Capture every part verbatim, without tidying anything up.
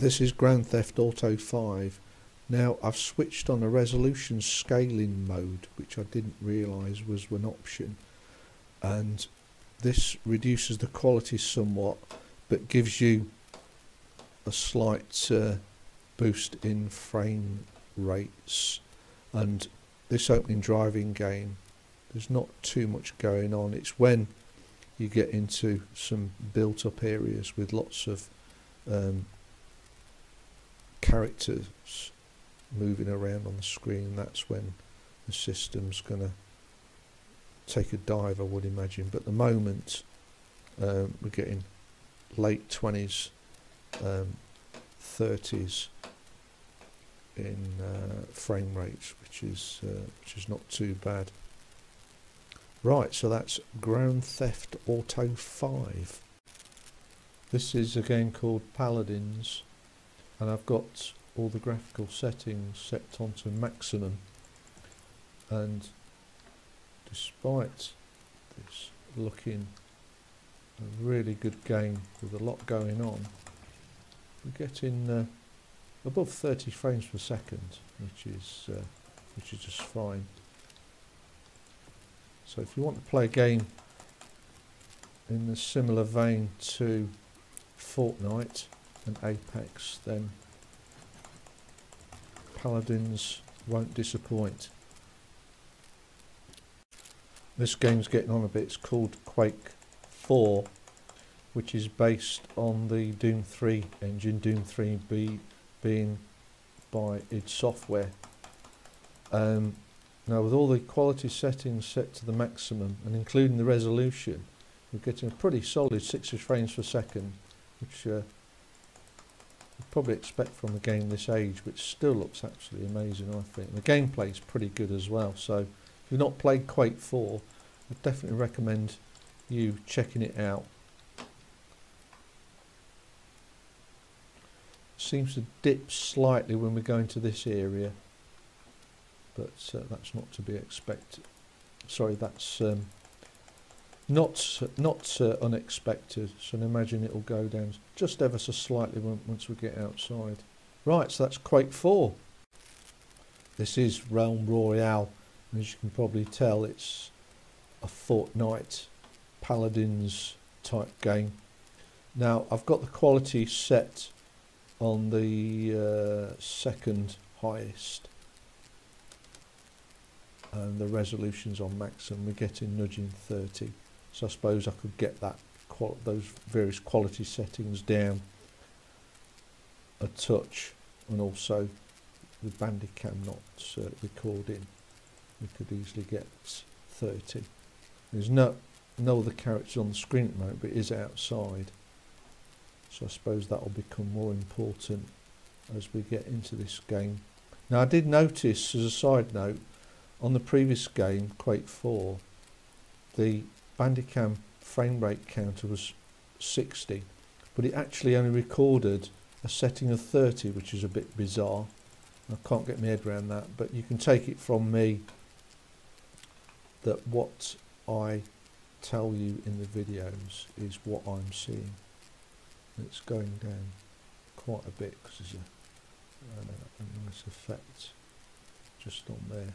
This is Grand Theft Auto five. Now I've switched on a resolution scaling mode, which I didn't realise was an option, and this reduces the quality somewhat but gives you a slight uh, boost in frame rates. And this opening driving game, there's not too much going on. It's when you get into some built up areas with lots of um, characters moving around on the screen, that's when the system's gonna take a dive, I would imagine. But at the moment um, we're getting late twenties, um, thirties in uh, frame rates, which is uh, which is not too bad. Right, so that's Grand Theft Auto five. This is a game called Paladins, and I've got all the graphical settings set onto maximum, and despite this looking a really good game with a lot going on, we're getting uh, above thirty frames per second, which is uh, which is just fine. So if you want to play a game in a similar vein to Fortnite and Apex, then Paladins won't disappoint. This game's getting on a bit. It's called Quake four, which is based on the Doom three engine, Doom three be, being by id Software. Um, now with all the quality settings set to the maximum and including the resolution, we're getting a pretty solid sixty frames per second, which uh, you'd probably expect from a game this age, which still looks absolutely amazing, I think. And the gameplay is pretty good as well, so if you've not played Quake four, I'd definitely recommend you checking it out. Seems to dip slightly when we go into this area, but uh, that's not to be expected. Sorry, that's um, not not uh, unexpected, so imagine it'll go down just ever so slightly once we get outside. Right, so that's Quake four. This is Realm Royale, and as you can probably tell, it's a Fortnite Paladins type game. Now I've got the quality set on the uh, second highest and the resolution's on maximum. We're getting nudging thirty. So I suppose I could get that qual those various quality settings down a touch, and also with Bandicam not uh, recording, we could easily get thirty. There's no no other characters on the screen at the moment, but it is outside, so I suppose that will become more important as we get into this game. Now I did notice, as a side note, on the previous game Quake four, the Bandicam frame rate counter was sixty, but it actually only recorded a setting of thirty, which is a bit bizarre. I can't get my head around that, but you can take it from me that what I tell you in the videos is what I'm seeing. It's going down quite a bit because there's a, a nice effect just on there.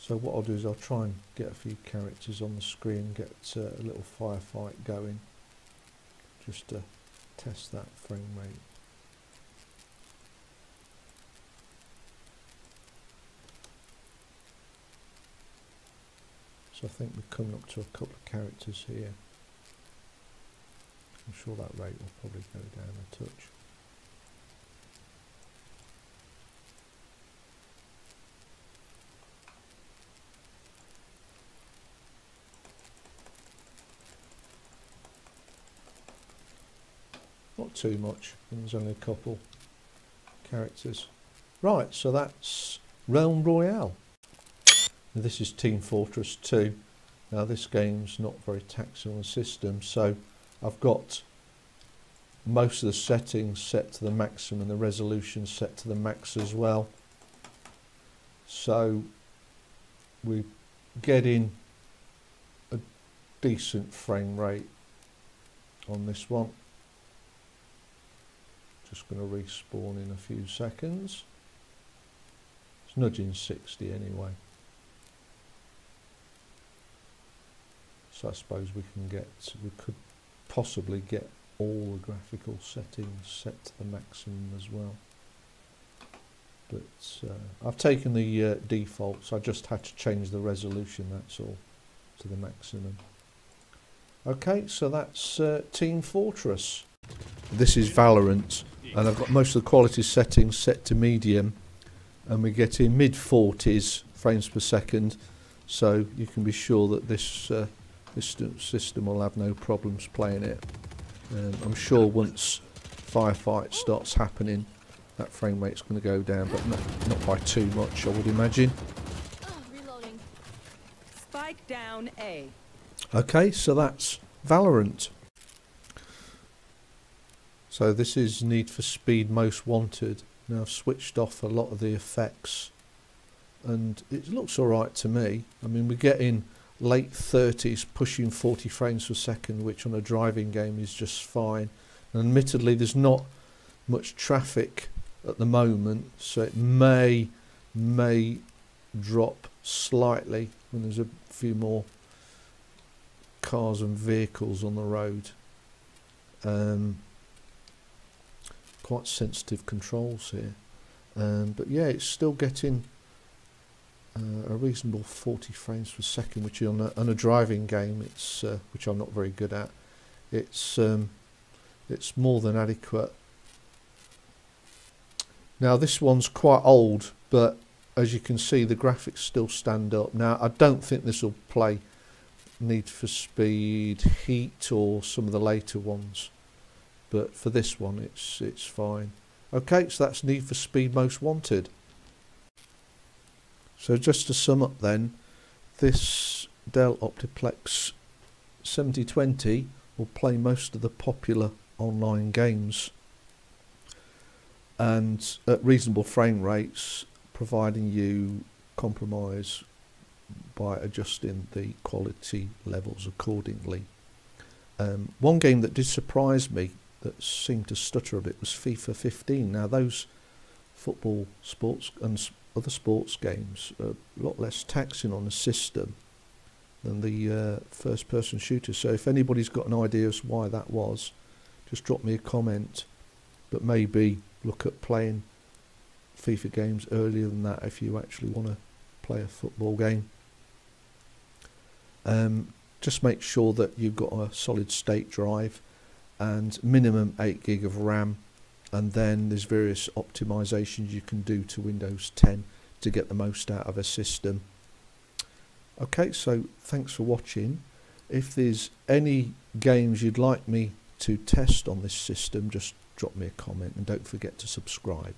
So what I'll do is I'll try and get a few characters on the screen, get uh, a little firefight going, just to test that frame rate. So I think we're coming up to a couple of characters here. I'm sure that rate will probably go down a touch. Not too much, there's only a couple characters. Right, so that's Realm Royale. Now this is Team Fortress two. Now this game's not very taxing on the system, so I've got most of the settings set to the maximum and the resolution set to the max as well. So we're getting a decent frame rate on this one. Just going to respawn in a few seconds. It's nudging sixty anyway. So I suppose we can get, we could possibly get all the graphical settings set to the maximum as well. But uh, I've taken the uh, defaults, I just had to change the resolution, that's all, to the maximum. Okay, so that's uh, Team Fortress. This is Valorant, and I've got most of the quality settings set to medium, and we're getting mid forties frames per second, so you can be sure that this uh, this system will have no problems playing it. Um, I'm sure once firefight starts happening, that frame rate's going to go down, but not, not by too much, I would imagine. Reloading. Spike down A. Okay, so that's Valorant. So this is Need for Speed Most Wanted. Now I've switched off a lot of the effects, and it looks alright to me. I mean, we're getting late thirties, pushing forty frames per second, which on a driving game is just fine. And admittedly, there's not much traffic at the moment, so it may may drop slightly when there's a few more cars and vehicles on the road. Um, quite sensitive controls here, um, but yeah, it's still getting uh, a reasonable forty frames per second, which on a, on a driving game, it's uh, which I'm not very good at. It's um, it's more than adequate. Now this one's quite old, but as you can see the graphics still stand up. Now I don't think this will play Need for Speed Heat or some of the later ones, but for this one it's it's fine. Okay, so that's Need for Speed Most Wanted. So just to sum up then, this Dell Optiplex seventy twenty will play most of the popular online games, and at reasonable frame rates, providing you compromise by adjusting the quality levels accordingly. Um, one game that did surprise me that seemed to stutter a bit was FIFA fifteen. Now those football sports and other sports games are a lot less taxing on the system than the uh, first person shooter, so if anybody's got an idea as to why that was, just drop me a comment, but maybe look at playing FIFA games earlier than that if you actually want to play a football game. Um, just make sure that you've got a solid state drive and minimum eight gig of RAM, and then there's various optimizations you can do to Windows ten to get the most out of a system. Okay, so thanks for watching. If there's any games you'd like me to test on this system, just drop me a comment, and don't forget to subscribe.